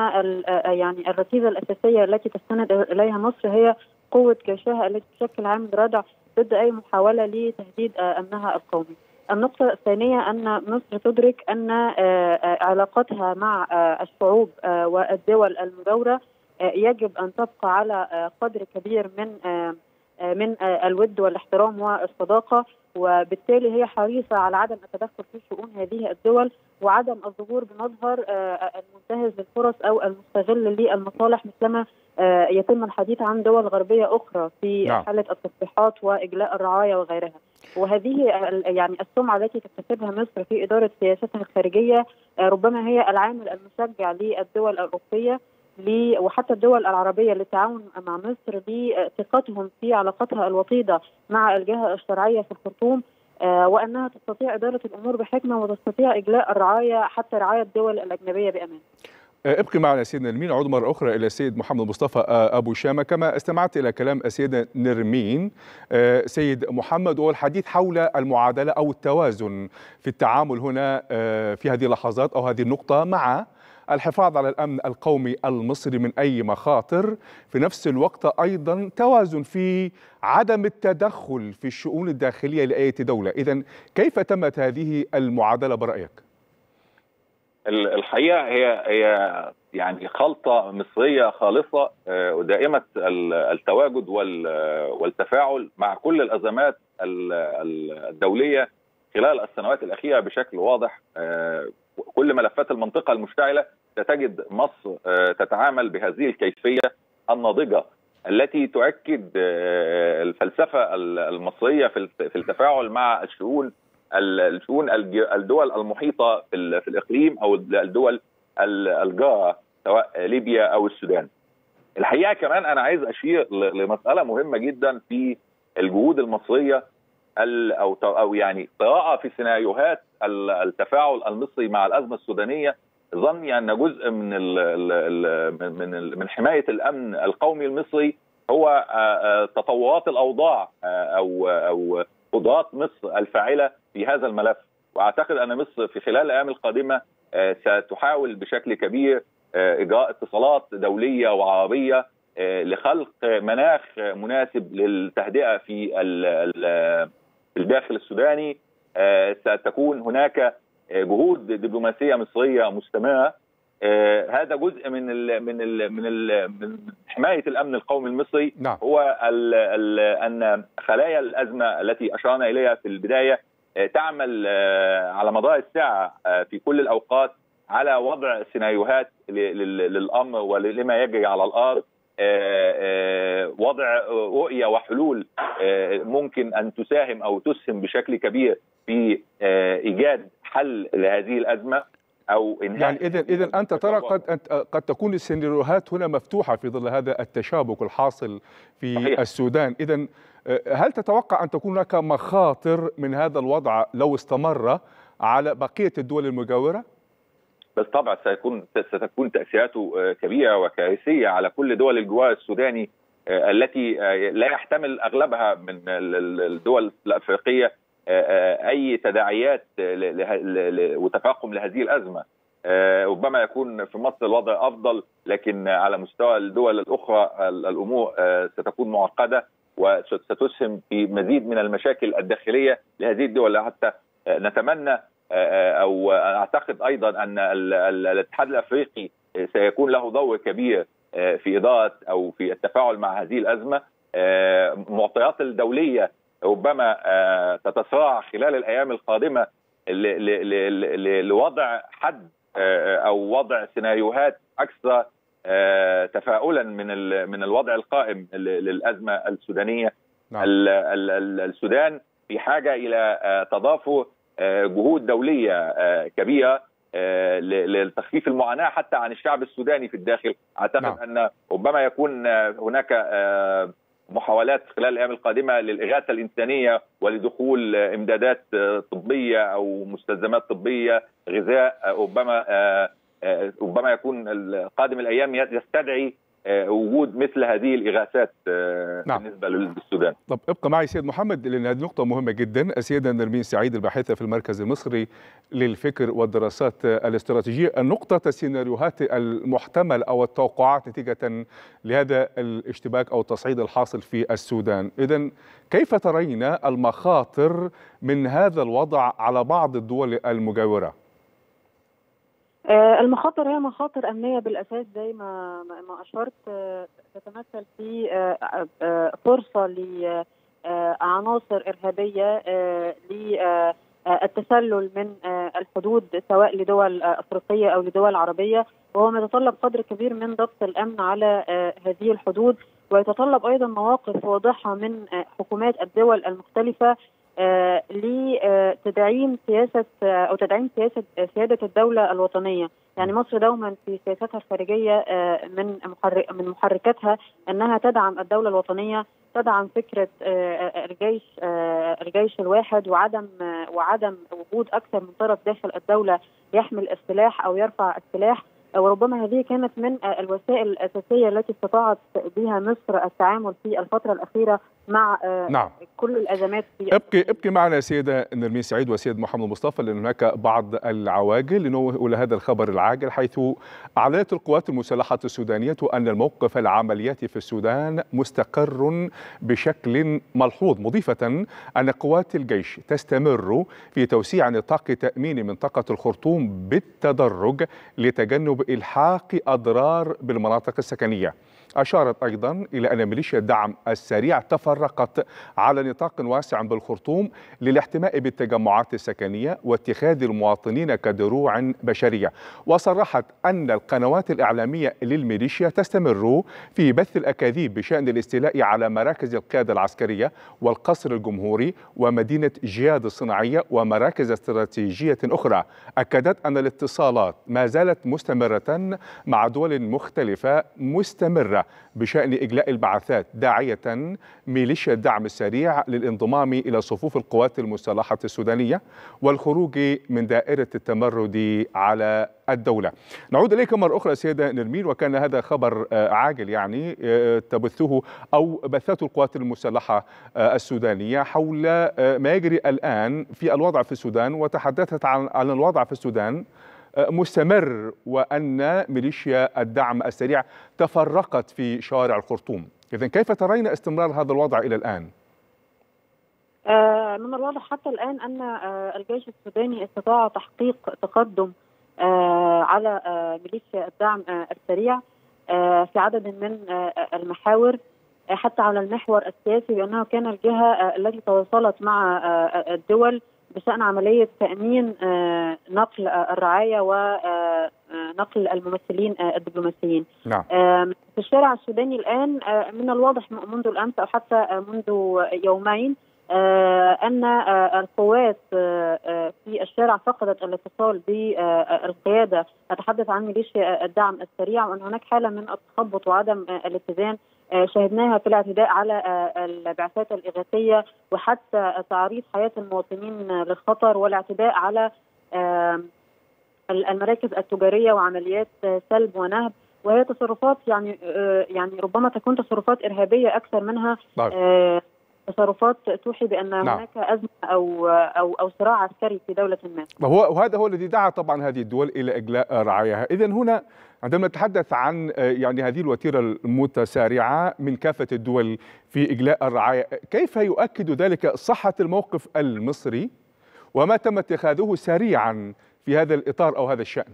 يعني الركيزة الأساسية التي تستند إليها مصر هي قوة جيشها التي تشكل عامل رادع ضد أي محاولة لتهديد أمنها القومي. النقطة الثانية أن مصر تدرك أن علاقتها مع الشعوب والدول المجاورة يجب أن تبقى على قدر كبير من من الود والاحترام والصداقة، وبالتالي هي حريصة على عدم التدخل في شؤون هذه الدول وعدم الظهور بمظهر المنتهز للفرص أو المستغل للمصالح مثلما يتم الحديث عن دول غربية أخرى في نعم. حالة التصريحات وإجلاء الرعاية وغيرها. وهذه يعني السمعة التي تكتسبها مصر في إدارة سياستها الخارجية ربما هي العامل المشجع للدول الأوروبية وحتى الدول العربية للتعاون مع مصر لثقتهم في علاقتها الوطيدة مع الجهة الشرعية في الخرطوم، وأنها تستطيع إدارة الأمور بحكمة وتستطيع إجلاء الرعاية حتى رعاية الدول الأجنبية بأمان. ابقي معنا يا سيدنا نرمين. أعود مرة أخرى إلى السيد محمد مصطفى أبو شام. كما استمعت إلى كلام السيدة نرمين، سيد محمد، هو الحديث حول المعادلة أو التوازن في التعامل هنا في هذه اللحظات أو هذه النقطة مع الحفاظ على الأمن القومي المصري من أي مخاطر، في نفس الوقت أيضا توازن في عدم التدخل في الشؤون الداخلية لأي دولة. إذن كيف تمت هذه المعادلة برأيك؟ الحقيقة هي هي يعني خلطة مصرية خالصة ودائمة التواجد والتفاعل مع كل الأزمات الدولية خلال السنوات الأخيرة بشكل واضح. كل ملفات المنطقة المشتعلة ستجد مصر تتعامل بهذه الكيفية الناضجة التي تؤكد الفلسفة المصرية في التفاعل مع الشؤون الشؤون الدول المحيطة في الإقليم أو الدول الجارة سواء ليبيا أو السودان. الحقيقة كمان أنا عايز أشير لمسألة مهمة جدا في الجهود المصرية أو أو يعني قراءة في سيناريوهات التفاعل المصري مع الأزمة السودانية. ظني أن جزء من ال من من حماية الأمن القومي المصري هو تطورات الأوضاع أو أو قدرات مصر الفاعلة في هذا الملف، وأعتقد أن مصر في خلال الأيام القادمة ستحاول بشكل كبير إجراء اتصالات دولية وعربية لخلق مناخ مناسب للتهدئة في الداخل السوداني. ستكون هناك جهود دبلوماسية مصرية مستمرة. هذا جزء من ال من ال من, ال من حماية الأمن القومي المصري. نعم. هو ال ال أن خلايا الأزمة التي أشرنا إليها في البداية تعمل على مدار الساعة في كل الأوقات على وضع سيناريوهات للأمر ولما يجري على الأرض، وضع رؤية وحلول ممكن أن تساهم أو تسهم بشكل كبير في إيجاد حل لهذه الأزمة أو إنهاء. يعني إذا إذا أنت ترى قد قد تكون السيناريوهات هنا مفتوحة في ظل هذا التشابك الحاصل في صحيح. السودان. إذا هل تتوقع أن تكون هناك مخاطر من هذا الوضع لو استمر على بقية الدول المجاورة؟ بس طبعا سيكون ستكون تأثيراته كبيرة وكارثية على كل دول الجوار السوداني التي لا يحتمل أغلبها من الدول الأفريقية أي تداعيات وتفاقم لهذه الأزمة. ربما يكون في مصر الوضع أفضل، لكن على مستوى الدول الأخرى الأمور ستكون معقدة وستسهم في مزيد من المشاكل الداخلية لهذه الدول. حتى نتمنى أو أعتقد أيضا أن الاتحاد الأفريقي سيكون له دور كبير في إدارة أو في التفاعل مع هذه الأزمة. المعطيات الدولية ربما تتسارع خلال الأيام القادمة لوضع حد أو وضع سيناريوهات أكثر تفاؤلا من من الوضع القائم للأزمة السودانية. نعم. السودان في حاجة إلى تضافر جهود دولية كبيرة لتخفيف المعاناة حتى عن الشعب السوداني في الداخل. أعتقد نعم. أن ربما يكون هناك محاولات خلال الأيام القادمة للإغاثة الإنسانية ولدخول إمدادات طبية أو مستلزمات طبية، غذاء. ربما ربما يكون قادم الأيام يستدعي وجود مثل هذه الإغاثات نعم. بالنسبة للسودان. طب ابقى معي سيد محمد، لأن هذه نقطة مهمة جدا. السيدة نرمين سعيد الباحثة في المركز المصري للفكر والدراسات الاستراتيجية، نقطة السيناريوهات المحتمل أو التوقعات نتيجة لهذا الاشتباك أو التصعيد الحاصل في السودان. إذن كيف ترين المخاطر من هذا الوضع على بعض الدول المجاورة؟ المخاطر هي مخاطر أمنية بالأساس زي ما ما أشرت، تتمثل في فرصة عناصر إرهابية للتسلل من الحدود سواء لدول أفريقية أو لدول عربية، وهو ما يتطلب قدر كبير من ضبط الأمن على هذه الحدود، ويتطلب أيضا مواقف واضحة من حكومات الدول المختلفة لتدعيم سياسة أو تدعيم سياسة سيادة الدولة الوطنية. يعني مصر دوما في سياستها الخارجية من من محركاتها أنها تدعم الدولة الوطنية، تدعم فكرة الجيش الجيش الواحد وعدم وعدم وجود أكثر من طرف داخل الدولة يحمل السلاح أو يرفع السلاح، وربما هذه كانت من الوسائل الأساسية التي استطاعت بها مصر التعامل في الفترة الأخيرة مع نعم. كل الأزمات. في ابقي ابقي معنا سيدة نرمين سعيد وسيد محمد مصطفى، لأن هناك بعض العواجل لنوه إلى هذا الخبر العاجل، حيث أعلنت القوات المسلحة السودانية أن الموقف العملياتي في السودان مستقر بشكل ملحوظ، مضيفة أن قوات الجيش تستمر في توسيع نطاق تأمين منطقة الخرطوم بالتدرج لتجنب إلحاق أضرار بالمناطق السكنية. أشارت أيضا إلى أن ميليشيا الدعم السريع تفرقت على نطاق واسع بالخرطوم للاحتماء بالتجمعات السكنية واتخاذ المواطنين كدروع بشرية، وصرحت أن القنوات الإعلامية للميليشيا تستمر في بث الأكاذيب بشأن الاستيلاء على مراكز القيادة العسكرية والقصر الجمهوري ومدينة جياد الصناعية ومراكز استراتيجية أخرى. أكدت أن الاتصالات ما زالت مستمرة مع دول مختلفة مستمرة بشأن إجلاء البعثات، داعية ميليشيا الدعم السريع للانضمام إلى صفوف القوات المسلحة السودانية والخروج من دائرة التمرد على الدولة. نعود إليك مرة أخرى سيدة نرمين، وكان هذا خبر عاجل يعني تبثه أو بثته القوات المسلحة السودانية حول ما يجري الآن في الوضع في السودان، وتحدثت عن عن الوضع في السودان مستمر وأن ميليشيا الدعم السريع تفرقت في شوارع الخرطوم. إذن كيف ترين استمرار هذا الوضع إلى الآن؟ من الواضح حتى الآن أن الجيش السوداني استطاع تحقيق تقدم على ميليشيا الدعم السريع في عدد من المحاور، حتى على المحور السياسي بأنه كان الجهة التي تواصلت مع الدول بشأن عملية تأمين نقل الرعاية ونقل الممثلين الدبلوماسيين. نعم. في الشارع السوداني الآن من الواضح منذ الأمس أو حتى منذ يومين أن القوات في الشارع فقدت الاتصال بالقيادة، أتحدث عن ميليشيا الدعم السريع، وأن هناك حالة من التخبط وعدم الاتزان شاهدناها في الاعتداء على البعثات الإغاثية وحتى تعريض حياة المواطنين للخطر والاعتداء على المراكز التجارية وعمليات سلب ونهب، وهي تصرفات يعني يعني ربما تكون تصرفات إرهابية أكثر منها تصرفات توحي بأن نعم. هناك أزمة أو أو أو صراع عسكري في دولة ما. وهذا هو الذي دعا طبعا هذه الدول إلى إجلاء رعاياها. إذن هنا عندما نتحدث عن يعني هذه الوتيرة المتسارعة من كافة الدول في إجلاء الرعايا، كيف يؤكد ذلك صحة الموقف المصري وما تم اتخاذه سريعا في هذا الإطار أو هذا الشأن؟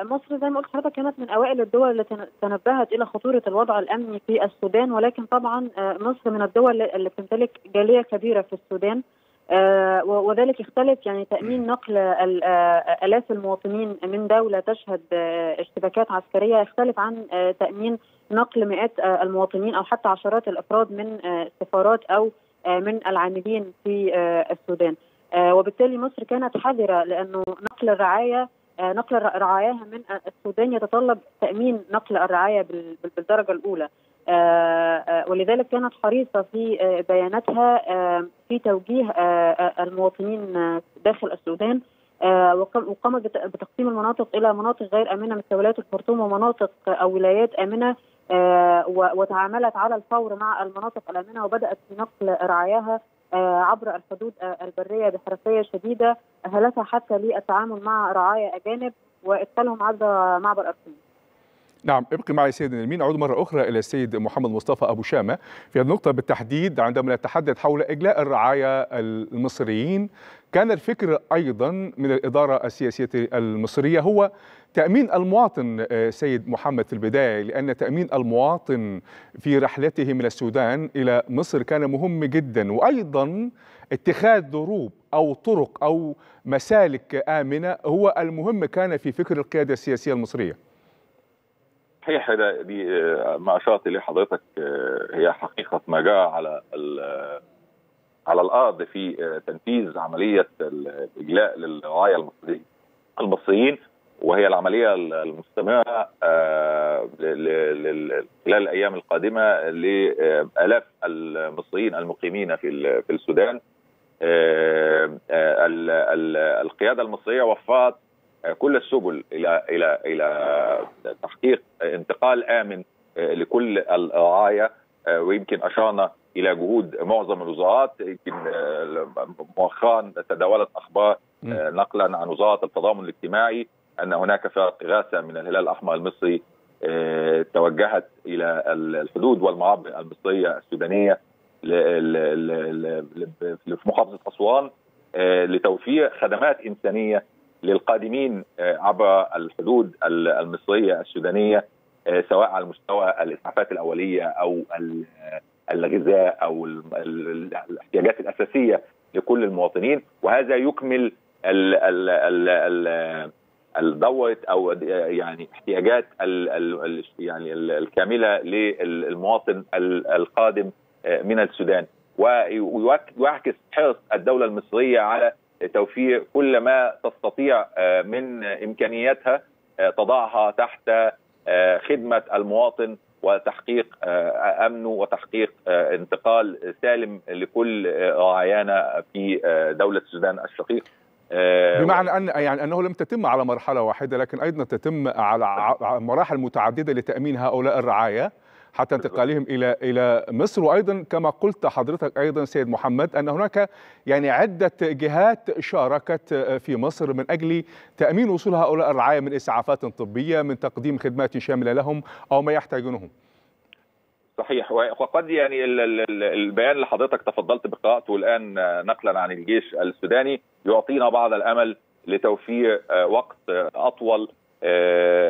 مصر زي ما قلت لحضرتك كانت من أوائل الدول التي تنبهت إلى خطورة الوضع الأمني في السودان، ولكن طبعا مصر من الدول التي تمتلك جالية كبيرة في السودان، وذلك يختلف يعني تأمين نقل آلاف المواطنين من دولة تشهد اشتباكات عسكرية يختلف عن تأمين نقل مئات المواطنين أو حتى عشرات الأفراد من سفارات أو من العاملين في السودان، وبالتالي مصر كانت حذرة لأنه نقل الرعاية نقل رعاياها من السودان يتطلب تأمين نقل الرعاية بالدرجة الأولى، ولذلك كانت حريصة في بياناتها في توجيه المواطنين داخل السودان، وقامت بتقسيم المناطق إلى مناطق غير آمنة مثل ولاية الخرطوم ومناطق أو ولايات آمنة، وتعاملت على الفور مع المناطق الآمنة وبدأت في نقل رعاياها عبر الحدود البرية بحرفية شديدة أهلتها حتى للتعامل مع رعايا أجانب وإدخالهم عبر معبر أرسنال. نعم، ابقي معي سيد نرمين. أعود مرة أخرى إلى السيد محمد مصطفى أبو شام في هذه النقطة بالتحديد عندما نتحدث حول إجلاء الرعايا المصريين كان الفكر أيضا من الإدارة السياسية المصرية هو تأمين المواطن سيد محمد في البداية، لأن تأمين المواطن في رحلته من السودان إلى مصر كان مهم جدا، وأيضا اتخاذ ضروب أو طرق أو مسالك آمنة هو المهم كان في فكر القيادة السياسية المصرية. صحيح، هذا ما أشرت إليه حضرتك هي حقيقة ما جاء على على الأرض في تنفيذ عملية الإجلاء للرعاية المصريين، وهي العملية المستمرة خلال الأيام القادمة لآلاف المصريين المقيمين في في السودان. القيادة المصرية وفرت كل السبل إلى إلى إلى تحقيق انتقال آمن لكل الرعاية، ويمكن أشارنا إلى جهود معظم الوزارات. يمكن مؤخرا تداولت أخبار نقلا عن وزارة التضامن الاجتماعي أن هناك فرق إغاثة من الهلال الأحمر المصري توجهت إلى الحدود والمعابر المصرية السودانية في محافظة أسوان لتوفير خدمات إنسانية للقادمين عبر الحدود المصرية السودانية، سواء على مستوى الإسعافات الأولية أو الغذاء أو الاحتياجات الأساسية لكل المواطنين. وهذا يكمل ال ال ال ال الدورة أو يعني احتياجات ال ال يعني الكاملة للمواطن القادم من السودان، ويعكس حرص الدولة المصرية على توفير كل ما تستطيع من إمكانياتها تضعها تحت خدمة المواطن وتحقيق أمنه وتحقيق انتقال سالم لكل رعايانا في دولة السودان الشقيق. بمعنى أن يعني أنه لم تتم على مرحلة واحدة، لكن أيضا تتم على مراحل متعددة لتأمين هؤلاء الرعايا حتى انتقالهم إلى إلى مصر. وأيضا كما قلت حضرتك أيضا سيد محمد أن هناك يعني عدة جهات شاركت في مصر من أجل تأمين وصول هؤلاء الرعايا من إسعافات طبية، من تقديم خدمات شاملة لهم أو ما يحتاجونهم. صحيح، وقد يعني البيان اللي حضرتك تفضلت بقراءته الآن نقلا عن الجيش السوداني يعطينا بعض الأمل لتوفير وقت أطول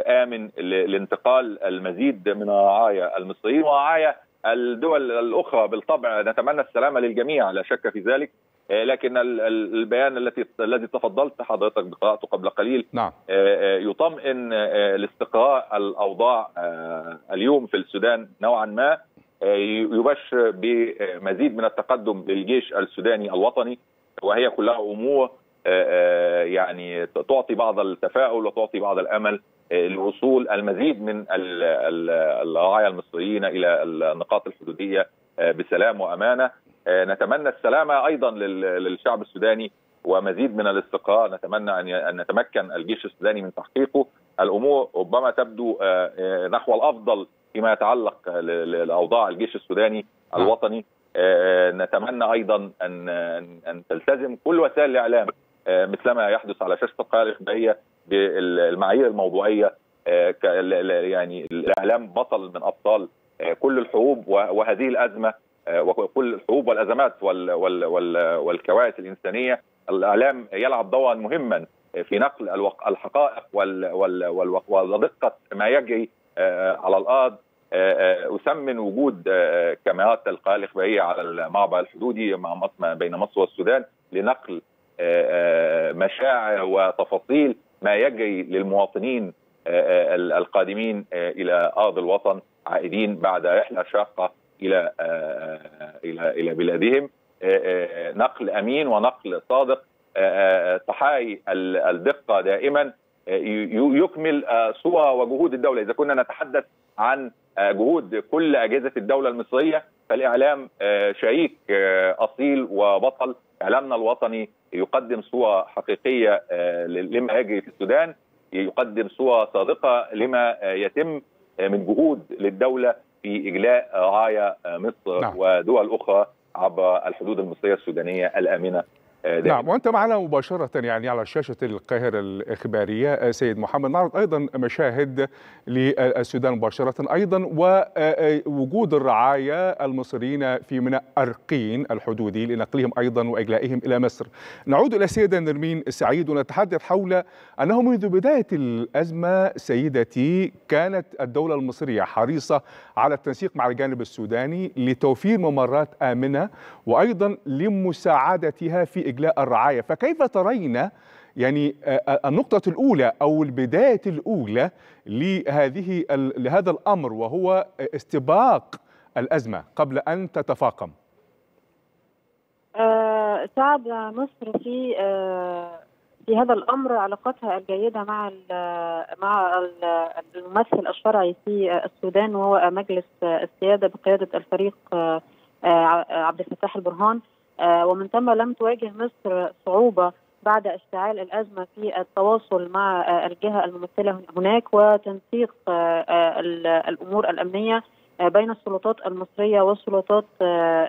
آمن لانتقال المزيد من الرعايا المصريين ورعايا الدول الأخرى. بالطبع نتمنى السلامة للجميع لا شك في ذلك، لكن البيان التي الذي تفضلت حضرتك بقراءته قبل قليل نعم. يطمئن لاستقرار الأوضاع اليوم في السودان نوعا ما، يبشر بمزيد من التقدم للجيش السوداني الوطني، وهي كلها أمور يعني تعطي بعض التفاؤل وتعطي بعض الأمل لوصول المزيد من الرعايا المصريين إلى النقاط الحدودية بسلام وأمانة. نتمنى السلامة أيضا للشعب السوداني ومزيد من الاستقرار، نتمنى أن نتمكن الجيش السوداني من تحقيقه. الأمور ربما تبدو نحو الأفضل فيما يتعلق لأوضاع الجيش السوداني الوطني. نتمنى أيضا أن أن تلتزم كل وسائل الإعلام مثلما يحدث على شاشة القاهرة الإخبارية بالمعايير الموضوعية، يعني الإعلام بطل من أبطال كل الحروب وهذه الأزمة وكل الحروب والأزمات والكوارث الإنسانية. الإعلام يلعب دورا مهما في نقل الحقائق ودقة ما يجري على الأرض. أسمن وجود كاميرات القاهرة الإخبارية على المعبر الحدودي بين مصر والسودان لنقل مشاعر وتفاصيل ما يجري للمواطنين القادمين إلى أرض الوطن عائدين بعد رحلة شاقة إلى إلى إلى بلادهم. نقل أمين ونقل صادق، تحاي الدقة دائما يكمل صورة وجهود الدولة. إذا كنا نتحدث عن جهود كل أجهزة الدولة المصرية فالإعلام شريك أصيل وبطل. إعلامنا الوطني يقدم صورة حقيقية لما يجري في السودان، يقدم صورة صادقة لما يتم من جهود للدولة في إجلاء رعايا مصر نعم. ودول أخرى عبر الحدود المصرية السودانية الآمنة نعم. وأنت معنا مباشرة يعني على شاشة القاهرة الإخبارية سيد محمد، نعرض أيضا مشاهد للسودان مباشرة أيضا، ووجود الرعاية المصريين في ميناء أرقين الحدودي لنقلهم أيضا وإجلائهم إلى مصر. نعود إلى السيدة نرمين سعيد ونتحدث حول أنه منذ بداية الأزمة سيدتي كانت الدولة المصرية حريصة على التنسيق مع الجانب السوداني لتوفير ممرات آمنة وأيضا لمساعدتها في إجلاء الرعاية، فكيف ترين يعني النقطة الأولى أو البداية الأولى لهذه لهذا الأمر وهو استباق الأزمة قبل أن تتفاقم؟ آه، شعب مصر في آه في هذا الأمر علاقتها الجيدة مع ال مع ال الممثل الشرعي في السودان وهو مجلس السيادة بقيادة الفريق آه عبد الفتاح البرهان، ومن ثم لم تواجه مصر صعوبة بعد اشتعال الأزمة في التواصل مع الجهة الممثلة هناك وتنسيق الأمور الأمنية بين السلطات المصرية والسلطات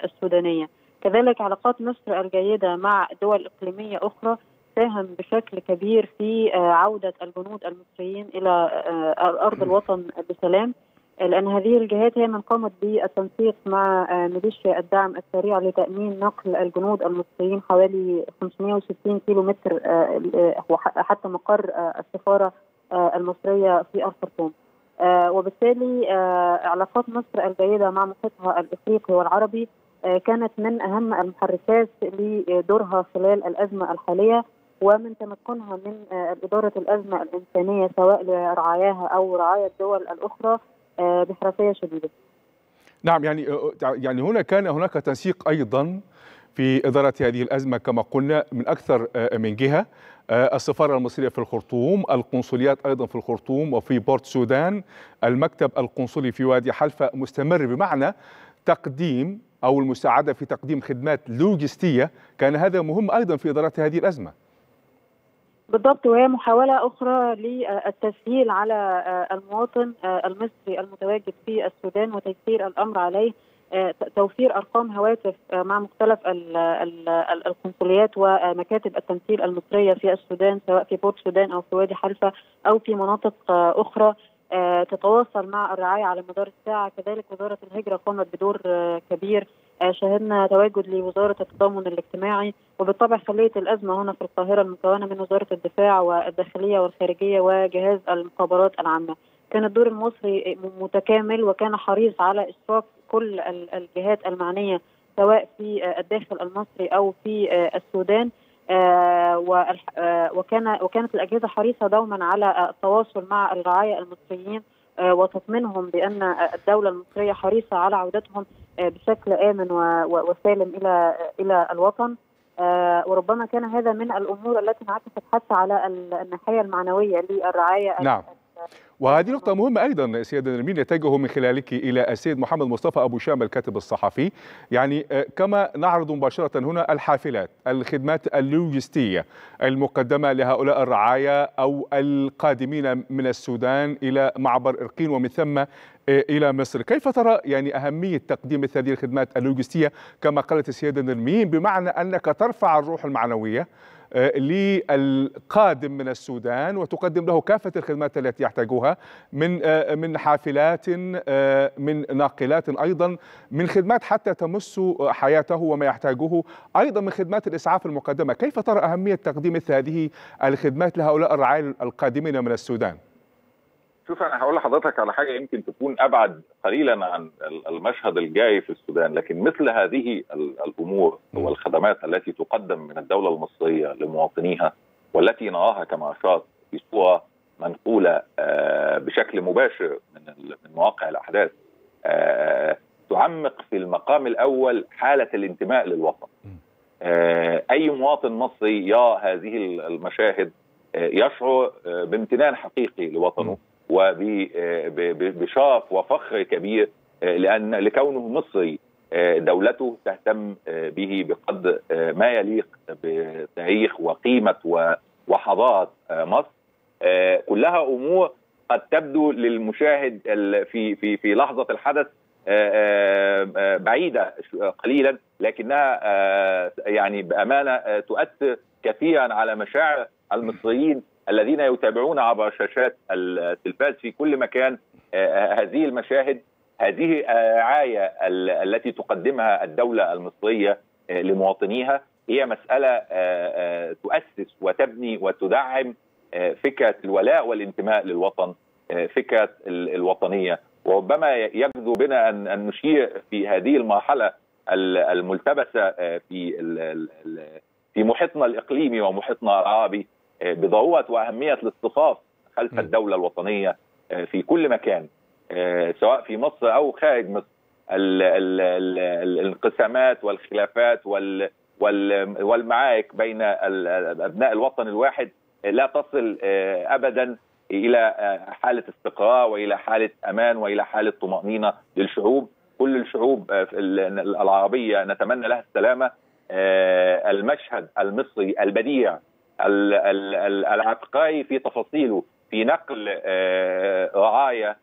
السودانية. كذلك علاقات مصر الجيدة مع دول إقليمية أخرى ساهم بشكل كبير في عودة الجنود المصريين إلى أرض الوطن بسلام، لأن هذه الجهات هي من قامت بالتنسيق مع ميليشيا الدعم السريع لتأمين نقل الجنود المصريين حوالي خمسمائة وستين كيلو متر حتى مقر السفارة المصرية في الخرطوم. وبالتالي علاقات مصر الجيدة مع محيطها الإفريقي والعربي كانت من أهم المحركات لدورها خلال الأزمة الحالية، ومن تمكنها من إدارة الأزمة الإنسانية سواء لرعاياها أو رعايا الدول الأخرى بحرفية شديدة. نعم، يعني يعني هنا كان هناك تنسيق أيضا في إدارة هذه الأزمة كما قلنا من أكثر من جهة، السفارة المصرية في الخرطوم، القنصليات أيضا في الخرطوم وفي بورت سودان، المكتب القنصلي في وادي حلفة مستمر، بمعنى تقديم أو المساعدة في تقديم خدمات لوجستية، كان هذا مهم أيضا في إدارة هذه الأزمة. بالضبط، وهي محاولة أخرى للتسهيل على المواطن المصري المتواجد في السودان وتيسير الأمر عليه، توفير أرقام هواتف مع مختلف القنصليات ومكاتب التمثيل المصرية في السودان سواء في بورت سودان أو في وادي حلفة أو في مناطق أخرى تتواصل مع الرعاية على مدار الساعة. كذلك وزارة الهجرة قامت بدور كبير، شهدنا تواجد لوزارة التضامن الاجتماعي، وبالطبع خلية الأزمة هنا في القاهرة المكونة من وزارة الدفاع والداخلية والخارجية وجهاز المخابرات العامة. كان الدور المصري متكامل وكان حريص على إشراك كل الجهات المعنية سواء في الداخل المصري أو في السودان، وكان وكانت الأجهزة حريصة دوما على التواصل مع الرعايا المصريين وتطمينهم بأن الدولة المصرية حريصة على عودتهم بشكل آمن وسالم إلى إلى الوطن. وربما كان هذا من الأمور التي انعكست حتى على الناحية المعنوية للرعاية. نعم، وهذه نقطة مهمة أيضا سيدة نرمين يتجه من خلالك إلى السيد محمد مصطفى أبو شام الكاتب الصحفي، يعني كما نعرض مباشرة هنا الحافلات، الخدمات اللوجستية المقدمة لهؤلاء الرعايا أو القادمين من السودان إلى معبر إرقين ومن ثم إلى مصر، كيف ترى يعني أهمية تقديم هذه الخدمات اللوجستية كما قالت السيدة نرمين، بمعنى أنك ترفع الروح المعنوية للقادم من السودان وتقدم له كافة الخدمات التي يحتاجها من من حافلات، من ناقلات، أيضا من خدمات حتى تمس حياته وما يحتاجه، أيضا من خدمات الإسعاف المقدمة، كيف ترى أهمية تقديم هذه الخدمات لهؤلاء الرعايا القادمين من السودان؟ شوف، أنا هقول لحضرتك على حاجة يمكن تكون أبعد قليلا عن المشهد الجاي في السودان، لكن مثل هذه الأمور والخدمات التي تقدم من الدولة المصرية لمواطنيها والتي نراها كما أشرت بصورة منقولة بشكل مباشر من مواقع الأحداث تعمق في المقام الأول حالة الانتماء للوطن. أي مواطن مصري يرى هذه المشاهد يشعر بامتنان حقيقي لوطنه وبشرف وفخر كبير لأن لكونه مصري، دولته تهتم به بقدر ما يليق بتاريخ وقيمة وحضارة مصر. كلها أمور قد تبدو للمشاهد في في في لحظة الحدث بعيدة قليلا، لكنها يعني بأمانة تؤثر كثيرا على مشاعر المصريين الذين يتابعون عبر شاشات التلفاز في كل مكان هذه المشاهد، هذه الرعاية التي تقدمها الدولة المصرية لمواطنيها. هي مسألة تؤسس وتبني وتدعم فكرة الولاء والانتماء للوطن، فكرة الوطنية. وربما يجدو بنا أن نشير في هذه المرحلة الملتبسة في في محيطنا الإقليمي ومحيطنا العربي بضرورة وأهمية الاصطفاف خلف الدولة الوطنية في كل مكان، سواء في مصر أو خارج مصر. الانقسامات والخلافات والمعارك بين أبناء الوطن الواحد لا تصل أبدا إلى حالة استقرار وإلى حالة أمان وإلى حالة طمأنينة للشعوب. كل الشعوب العربية نتمنى لها السلامة. المشهد المصري البديع العبقري في تفاصيله في نقل رعاية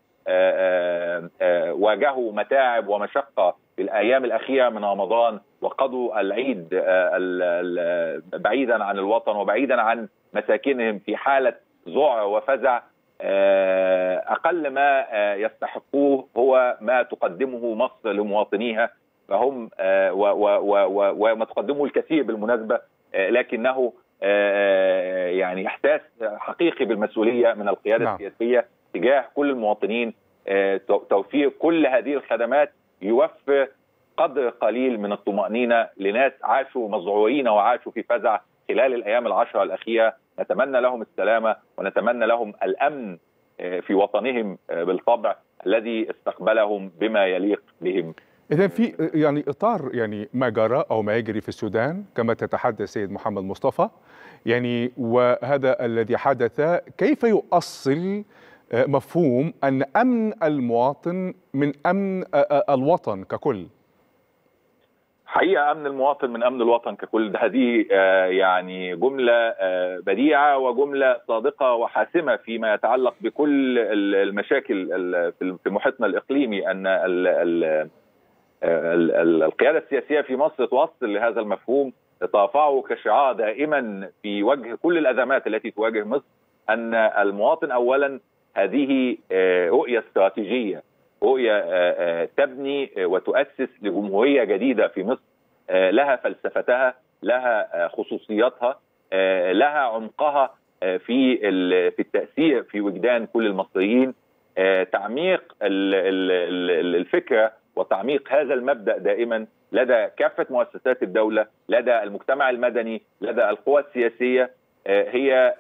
واجهوا متاعب ومشقة في الأيام الأخيرة من رمضان وقضوا العيد بعيدا عن الوطن وبعيدا عن مساكنهم في حالة ذعر وفزع. أقل ما يستحقوه هو ما تقدمه مصر لمواطنيها، فهم وما تقدمه الكثير بالمناسبة، لكنه يعني إحساس حقيقي بالمسؤولية من القيادة السياسية تجاه كل المواطنين. توفير كل هذه الخدمات يوفر قدر قليل من الطمأنينة لناس عاشوا مذعورين وعاشوا في فزع خلال الأيام العشرة الأخيرة. نتمنى لهم السلامة ونتمنى لهم الأمن في وطنهم بالطبع الذي استقبلهم بما يليق بهم. إذا في يعني إطار يعني ما جرى أو ما يجري في السودان كما تتحدث السيد محمد مصطفى، يعني وهذا الذي حدث كيف يؤصل مفهوم أن أمن المواطن من أمن الوطن ككل؟ حقيقة أمن المواطن من أمن الوطن ككل، هذه يعني جملة بديعة وجملة صادقة وحاسمة فيما يتعلق بكل المشاكل في محيطنا الإقليمي. أن القيادة السياسية في مصر توصل لهذا المفهوم، ترفعه كشعار دائما في وجه كل الأزمات التي تواجه مصر، أن المواطن أولا. هذه رؤية استراتيجية، رؤية تبني وتؤسس لجمهورية جديدة في مصر لها فلسفتها، لها خصوصياتها، لها عمقها في في التأثير في وجدان كل المصريين. تعميق الفكرة وتعميق هذا المبدأ دائما لدى كافة مؤسسات الدولة، لدى المجتمع المدني، لدى القوى السياسية، هي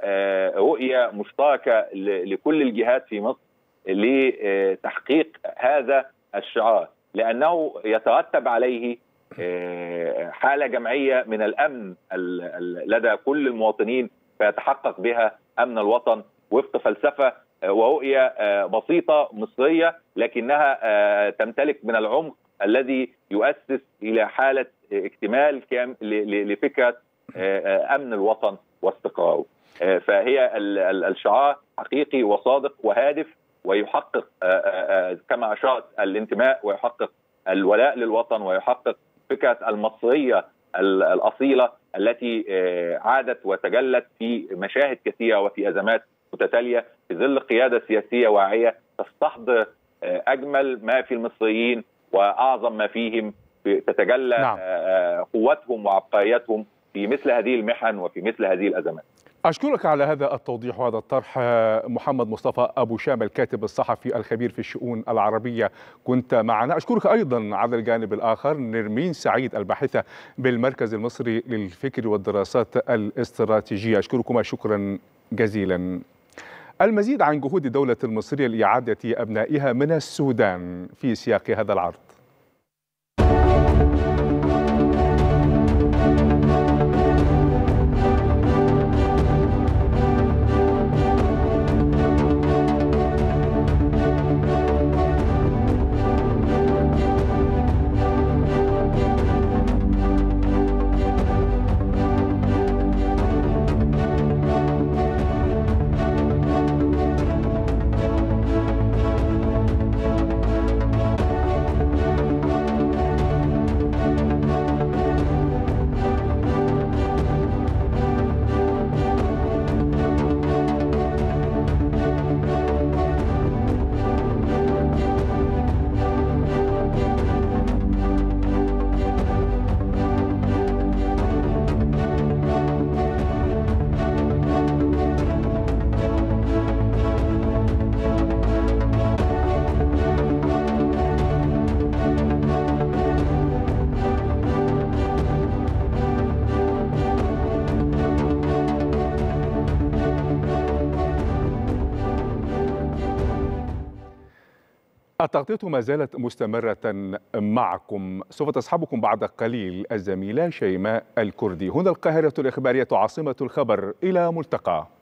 رؤية مشتركة لكل الجهات في مصر لتحقيق هذا الشعار، لأنه يترتب عليه حالة جمعية من الأمن لدى كل المواطنين، فيتحقق بها أمن الوطن وفق فلسفة ورؤية بسيطة مصرية، لكنها تمتلك من العمق الذي يؤسس إلى حالة اكتمال كامل لفكرة أمن الوطن واستقراره. فهي الشعار حقيقي وصادق وهادف، ويحقق كما أشرت الانتماء، ويحقق الولاء للوطن، ويحقق فكرة المصرية الأصيلة التي عادت وتجلت في مشاهد كثيرة وفي أزمات متتالية في ظل قيادة سياسية واعية تستحضر أجمل ما في المصريين وأعظم ما فيهم، تتجلى نعم. قوتهم وعبقريتهم في مثل هذه المحن وفي مثل هذه الأزمات. أشكرك على هذا التوضيح وهذا الطرح محمد مصطفى أبو شام، الكاتب الصحفي الخبير في الشؤون العربية، كنت معنا. أشكرك أيضا على الجانب الآخر نرمين سعيد الباحثة بالمركز المصري للفكر والدراسات الاستراتيجية، أشكركما شكرا جزيلا. المزيد عن جهود الدولة المصرية لإعادة أبنائها من السودان في سياق هذا العرض. التغطية ما زالت مستمرة معكم، سوف تصحبكم بعد قليل الزميلة شيماء الكردي. هنا القاهرة الإخبارية عاصمة الخبر، إلى ملتقى.